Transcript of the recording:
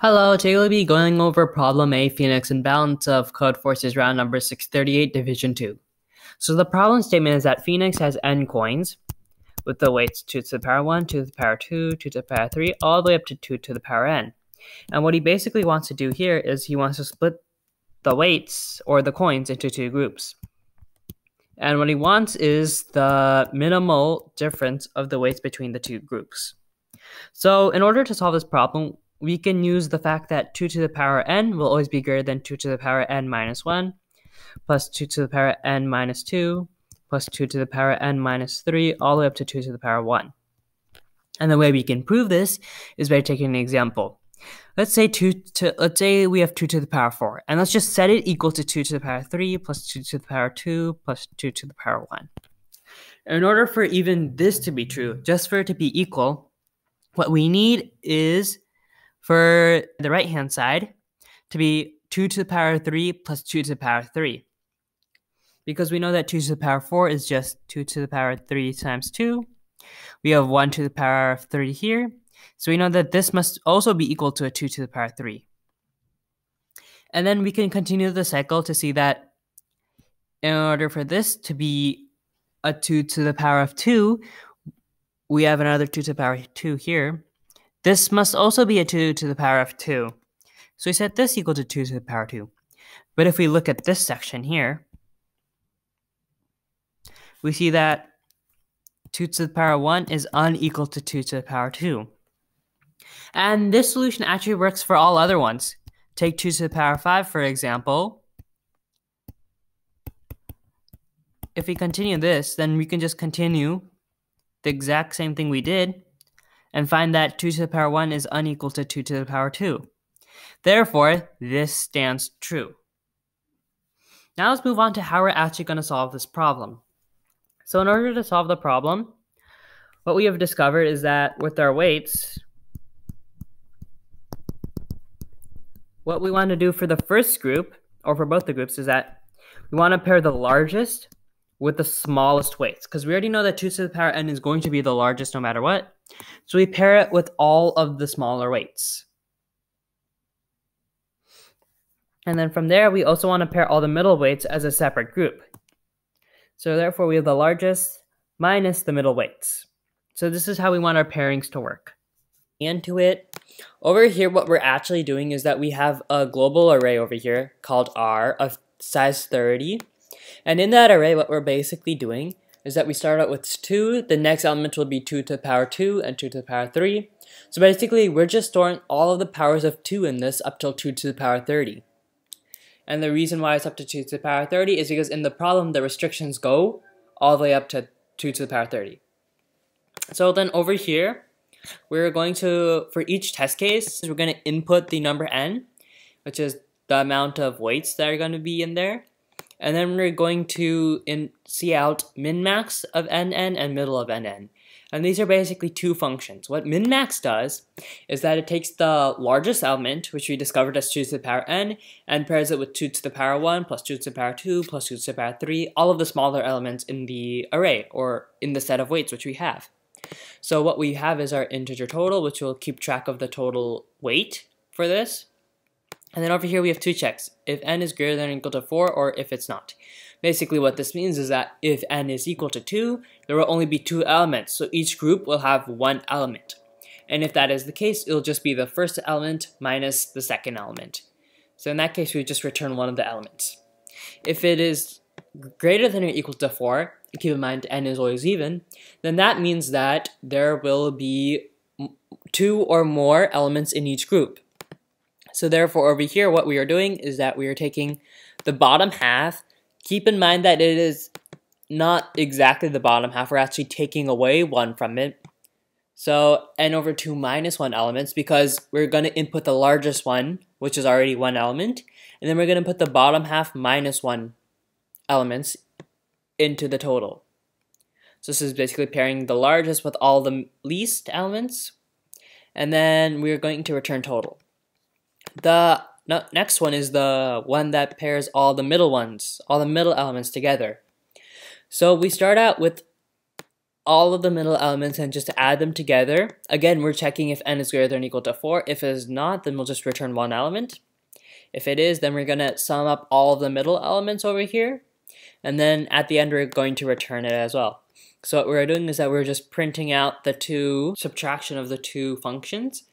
Hello, today we'll be going over Problem A, Phoenix and Balance of Codeforces round number 638, Division 2. So the problem statement is that Phoenix has n coins with the weights 2 to the power 1, 2 to the power 2, 2 to the power 3, all the way up to 2 to the power n. And what he basically wants to do here is he wants to split the weights, or the coins, into two groups. And what he wants is the minimal difference of the weights between the two groups. So in order to solve this problem, we can use the fact that 2 to the power n will always be greater than 2 to the power n minus 1, plus 2 to the power n minus 2, plus 2 to the power n minus 3, all the way up to 2 to the power 1. And the way we can prove this is by taking an example. Let's say we have 2 to the power 4, and let's just set it equal to 2 to the power 3, plus 2 to the power 2, plus 2 to the power 1. In order for even this to be true, just for it to be equal, what we need is for the right-hand side to be 2 to the power 3 plus 2 to the power 3. Because we know that 2 to the power 4 is just 2 to the power 3 times 2. We have 1 to the power of 3 here. So we know that this must also be equal to a 2 to the power 3. And then we can continue the cycle to see that in order for this to be a 2 to the power of 2, we have another 2 to the power 2 here. This must also be a 2 to the power of 2. So we set this equal to 2 to the power 2. But if we look at this section here, we see that 2 to the power 1 is unequal to 2 to the power 2. And this solution actually works for all other ones. Take 2 to the power 5, for example. If we continue this, then we can just continue the exact same thing we did, and find that 2 to the power 1 is unequal to 2 to the power 2. Therefore, this stands true. Now let's move on to how we're actually going to solve this problem. So in order to solve the problem, what we have discovered is that with our weights, what we want to do for the first group, or for both the groups, is that we want to pair the largest with the smallest weights, because we already know that 2 to the power n is going to be the largest no matter what. So we pair it with all of the smaller weights. And then from there, we also want to pair all the middle weights as a separate group. So therefore, we have the largest minus the middle weights. So this is how we want our pairings to work. Into it, over here, what we're actually doing is that we have a global array over here called R of size 30. And in that array, what we're basically doing is that we start out with 2, the next element will be 2 to the power 2 and 2 to the power 3. So basically, we're just storing all of the powers of 2 in this up till 2 to the power 30. And the reason why it's up to 2 to the power 30 is because in the problem, the restrictions go all the way up to 2 to the power 30. So then over here, we're going to, for each test case, we're going to input the number n, which is the amount of weights that are going to be in there. And then we're going to see out min-max of nn and middle of nn. And these are basically two functions. What min-max does is that it takes the largest element, which we discovered as 2 to the power n, and pairs it with 2 to the power 1, plus 2 to the power 2, plus 2 to the power 3, all of the smaller elements in the array, or in the set of weights which we have. So what we have is our integer total, which will keep track of the total weight for this. And then over here we have two checks, if n is greater than or equal to 4 or if it's not. Basically what this means is that if n is equal to 2, there will only be two elements, so each group will have one element. And if that is the case, it'll just be the first element minus the second element. So in that case we just return one of the elements. If it is greater than or equal to 4, keep in mind n is always even, then that means that there will be two or more elements in each group. So therefore, over here, what we are doing is that we are taking the bottom half. Keep in mind that it is not exactly the bottom half. We're actually taking away one from it. So n over 2 minus 1 elements, because we're going to input the largest one, which is already one element. And then we're going to put the bottom half minus 1 elements into the total. So this is basically pairing the largest with all the least elements. And then we're going to return total. The next one is the one that pairs all the middle elements together. So we start out with all of the middle elements and just add them together. Again, we're checking if n is greater than or equal to 4. If it is not, then we'll just return one element. If it is, then we're going to sum up all of the middle elements over here. And then at the end, we're going to return it as well. So what we're doing is that we're just printing out the subtraction of the two functions.